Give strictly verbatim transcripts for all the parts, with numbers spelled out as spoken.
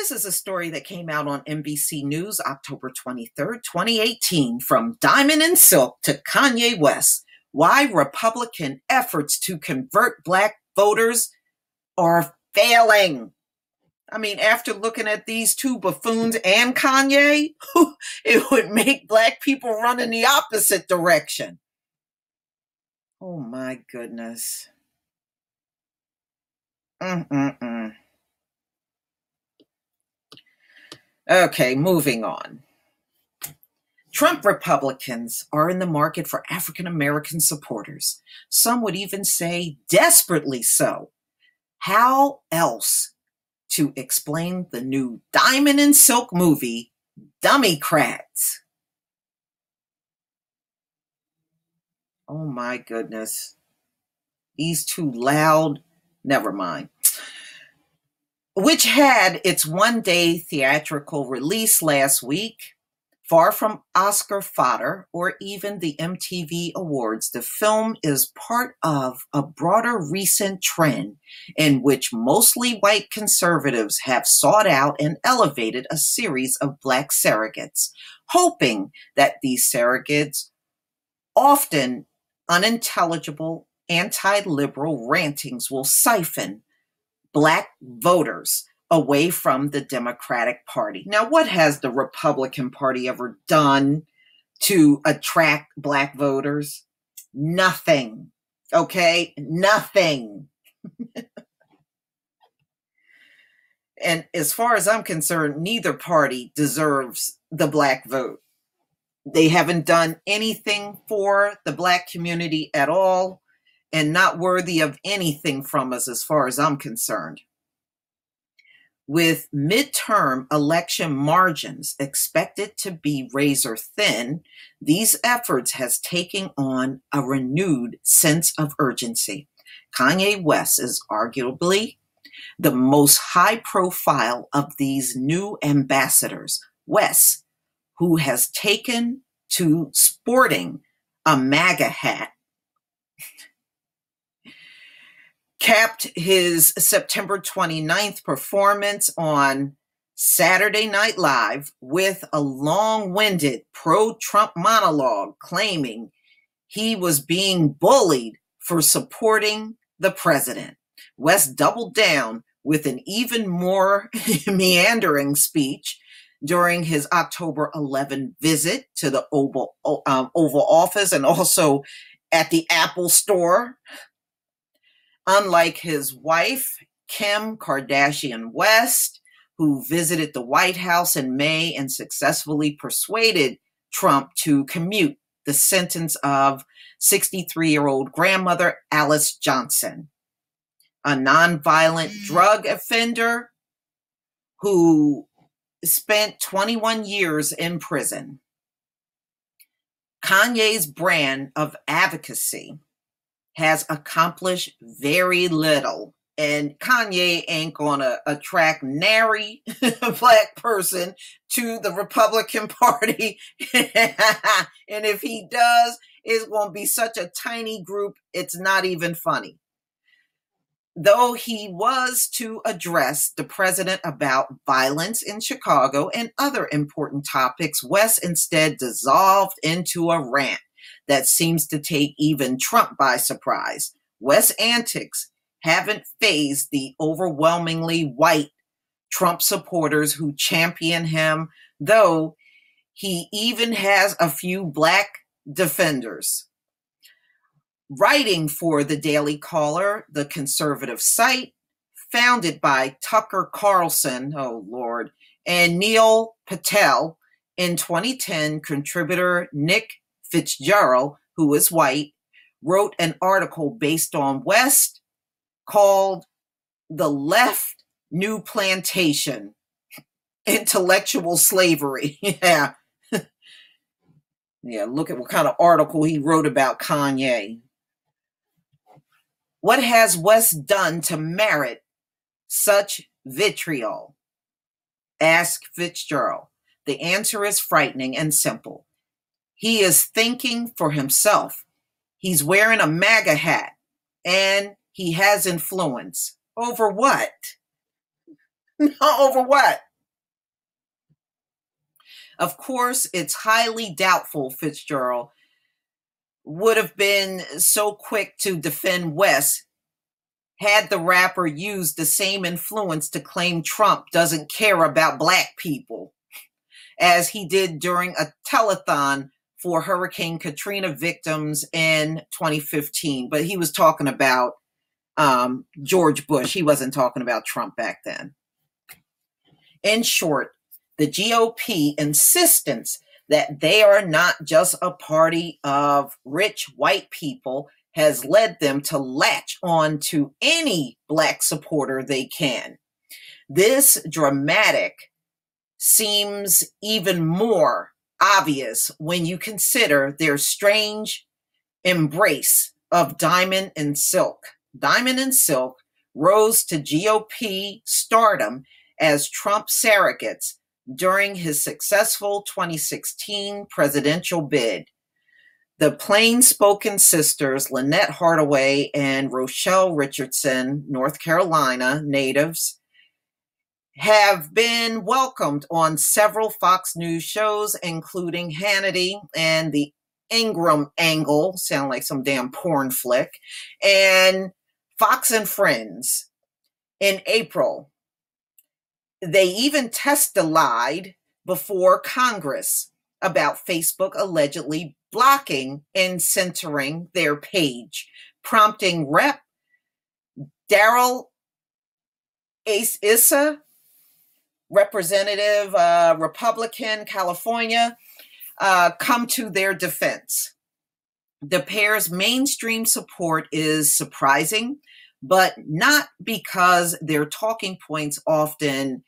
This is a story that came out on N B C News October twenty-third, twenty eighteen, from Diamond and Silk to Kanye West. Why Republican efforts to convert Black voters are failing. I mean, after looking at these two buffoons and Kanye, it would make Black people run in the opposite direction. Oh, my goodness. Mm-mm-mm. Okay, moving on. Trump Republicans are in the market for African-American supporters. Some would even say desperately so. How else to explain the new Diamond and Silk movie, Dummycrats? Oh my goodness. These two loud, never mind. Which had its one-day theatrical release last week. Far from Oscar fodder or even the M T V Awards, the film is part of a broader recent trend in which mostly white conservatives have sought out and elevated a series of Black surrogates, hoping that these surrogates, often unintelligible, anti-liberal rantings, will siphon Black voters away from the Democratic Party. Now, what has the Republican Party ever done to attract Black voters? Nothing, okay? Nothing. And as far as I'm concerned, neither party deserves the Black vote. They haven't done anything for the Black community at all, and not worthy of anything from us as far as I'm concerned. With midterm election margins expected to be razor thin, these efforts has taken on a renewed sense of urgency. Kanye West is arguably the most high profile of these new ambassadors. West, who has taken to sporting a MAGA hat, capped his September twenty-ninth performance on Saturday Night Live with a long-winded pro-Trump monologue claiming he was being bullied for supporting the president. West doubled down with an even more meandering speech during his October eleventh visit to the Oval, um, Oval Office and also at the Apple Store. Unlike his wife, Kim Kardashian West, who visited the White House in May and successfully persuaded Trump to commute the sentence of sixty-three-year-old grandmother Alice Johnson, a nonviolent drug offender who spent twenty-one years in prison. Kanye's brand of advocacy has accomplished very little. And Kanye ain't gonna attract nary Black person to the Republican Party. And if he does, it's gonna be such a tiny group, it's not even funny. Though he was to address the president about violence in Chicago and other important topics, West instead dissolved into a rant that seems to take even Trump by surprise. West's antics haven't fazed the overwhelmingly white Trump supporters who champion him, though he even has a few Black defenders. Writing for the Daily Caller, the conservative site founded by Tucker Carlson, oh Lord, and Neil Patel, in twenty ten, contributor Nick Fitzgerald, who is white, wrote an article based on West called "The Left New Plantation, Intellectual Slavery." Yeah. Yeah, look at what kind of article he wrote about Kanye. What has West done to merit such vitriol? Asked Fitzgerald. The answer is frightening and simple. He is thinking for himself. He's wearing a MAGA hat and he has influence. Over what? Over what? Of course, it's highly doubtful Fitzgerald would have been so quick to defend West had the rapper used the same influence to claim Trump doesn't care about Black people as he did during a telethon for Hurricane Katrina victims in twenty fifteen. But he was talking about um, George Bush. He wasn't talking about Trump back then. In short, the G O P insistence that they are not just a party of rich white people has led them to latch on to any Black supporter they can. This dramatic seems even more obvious when you consider their strange embrace of Diamond and Silk. Diamond and Silk rose to G O P stardom as Trump surrogates during his successful twenty sixteen presidential bid. The plain-spoken sisters, Lynette Hardaway and Rochelle Richardson, North Carolina natives, have been welcomed on several Fox News shows, including Hannity and the Ingram Angle, sound like some damn porn flick, and Fox and Friends. In April, they even testified before Congress about Facebook allegedly blocking and censoring their page, prompting Representative Darrell Ace Issa, Representative uh, Republican, California, uh, come to their defense. The pair's mainstream support is surprising, but not because their talking points often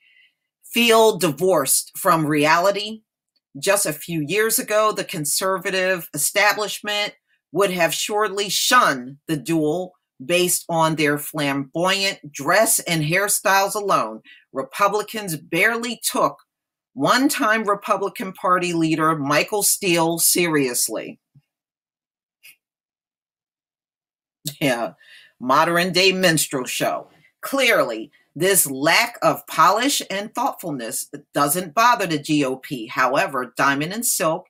feel divorced from reality. Just a few years ago, the conservative establishment would have surely shunned the duo based on their flamboyant dress and hairstyles alone. Republicans barely took one-time Republican Party leader Michael Steele seriously. Yeah, modern-day minstrel show. Clearly, this lack of polish and thoughtfulness doesn't bother the G O P. However, Diamond and Silk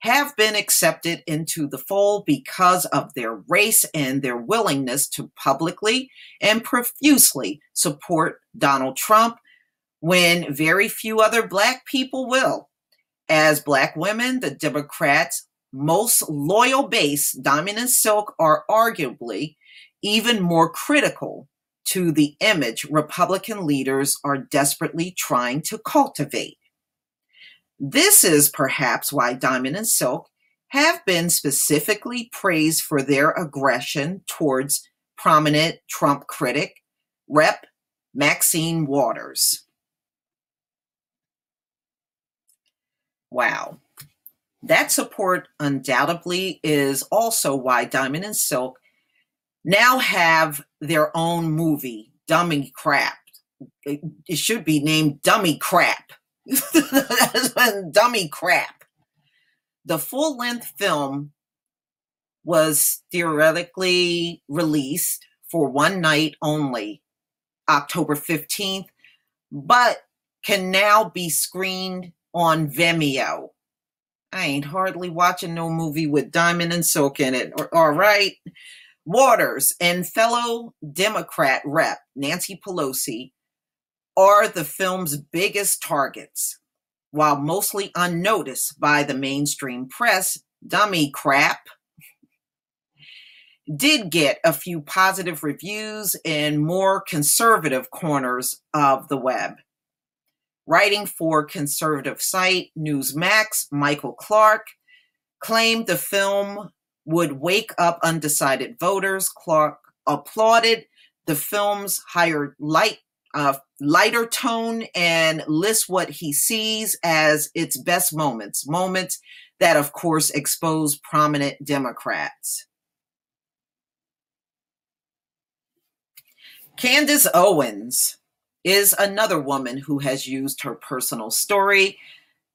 have been accepted into the fold because of their race and their willingness to publicly and profusely support Donald Trump when very few other Black people will. As Black women, the Democrats' most loyal base, Diamond and Silk, are arguably even more critical to the image Republican leaders are desperately trying to cultivate. This is perhaps why Diamond and Silk have been specifically praised for their aggression towards prominent Trump critic, Representative Maxine Waters. Wow. That support undoubtedly is also why Diamond and Silk now have their own movie, Dummycrats. It, it should be named Dummycrats. Dummycrats. The full-length film was theoretically released for one night only, October fifteenth, but can now be screened on Vimeo. I ain't hardly watching no movie with Diamond and Silk in it. All right. Waters and fellow Democrat Representative Nancy Pelosi are the film's biggest targets. While mostly unnoticed by the mainstream press, Dummycrats did get a few positive reviews in more conservative corners of the web. Writing for conservative site Newsmax, Michael Clark claimed the film would wake up undecided voters. Clark applauded the film's higher light, uh, lighter tone and lists what he sees as its best moments, moments that, of course, expose prominent Democrats. Candace Owens is another woman who has used her personal story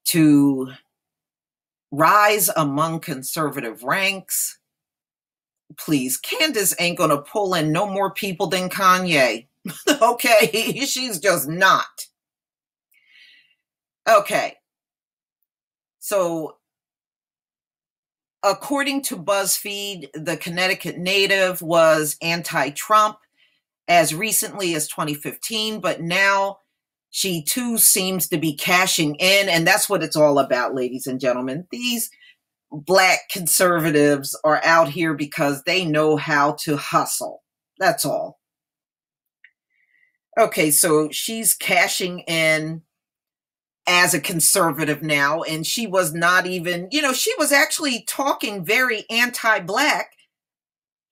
to rise among conservative ranks. Please, Candace ain't gonna pull in no more people than Kanye. Okay, she's just not. Okay, So according to BuzzFeed, the Connecticut native was anti-Trump as recently as twenty fifteen, but now she too seems to be cashing in. And that's what it's all about, ladies and gentlemen. These Black conservatives are out here because they know how to hustle. That's all. Okay, so she's cashing in as a conservative now, and she was not even, you know, she was actually talking very anti-Black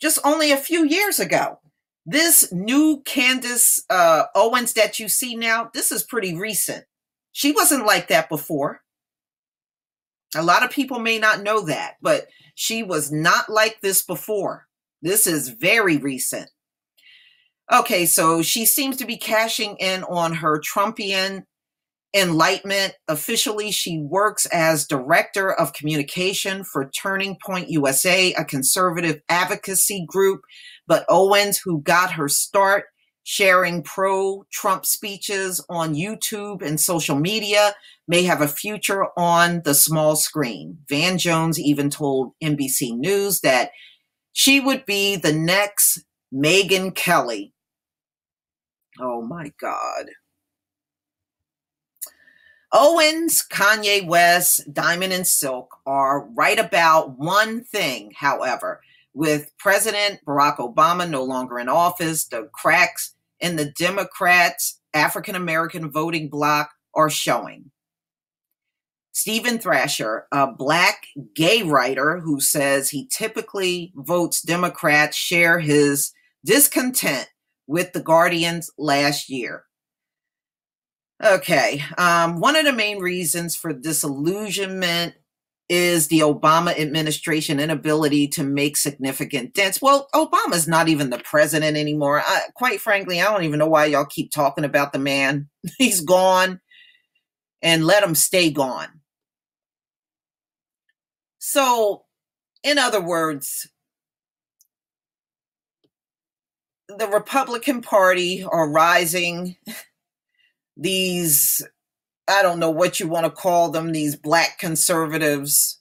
just only a few years ago. This new Candace uh, Owens that you see now, this is pretty recent. She wasn't like that before. A lot of people may not know that, but she was not like this before. This is very recent. Okay, so she seems to be cashing in on her Trumpian enlightenment. Officially, she works as director of communication for Turning Point U S A, a conservative advocacy group. But Owens, who got her start sharing pro-Trump speeches on YouTube and social media, may have a future on the small screen. Van Jones even told N B C News that she would be the next Megyn Kelly. Oh my God. Owens, Kanye West, Diamond and Silk are right about one thing, however. With President Barack Obama no longer in office, the cracks in the Democrats' African-American voting bloc are showing. Stephen Thrasher, a Black gay writer who says he typically votes Democrats, share his discontent with The Guardian's last year. Okay, um, one of the main reasons for disillusionment is the Obama administration inability to make significant dents. Well, Obama's not even the president anymore. I, quite frankly, I don't even know why y'all keep talking about the man. He's gone, and let him stay gone. So, in other words, the Republican Party are rising. These, I don't know what you want to call them, these Black conservatives,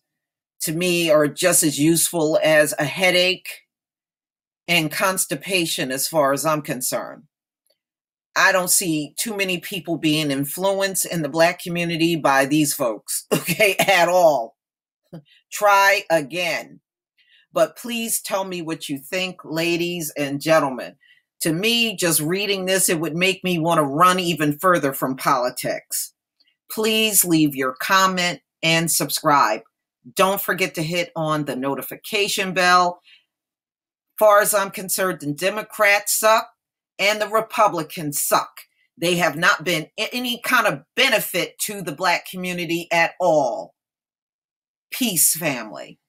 to me, are just as useful as a headache and constipation as far as I'm concerned. I don't see too many people being influenced in the Black community by these folks, okay, at all. Try again. But please tell me what you think, ladies and gentlemen. To me, just reading this, it would make me want to run even further from politics. Please leave your comment and subscribe. Don't forget to hit on the notification bell. Far as I'm concerned, the Democrats suck and the Republicans suck. They have not been any kind of benefit to the Black community at all. Peace, family.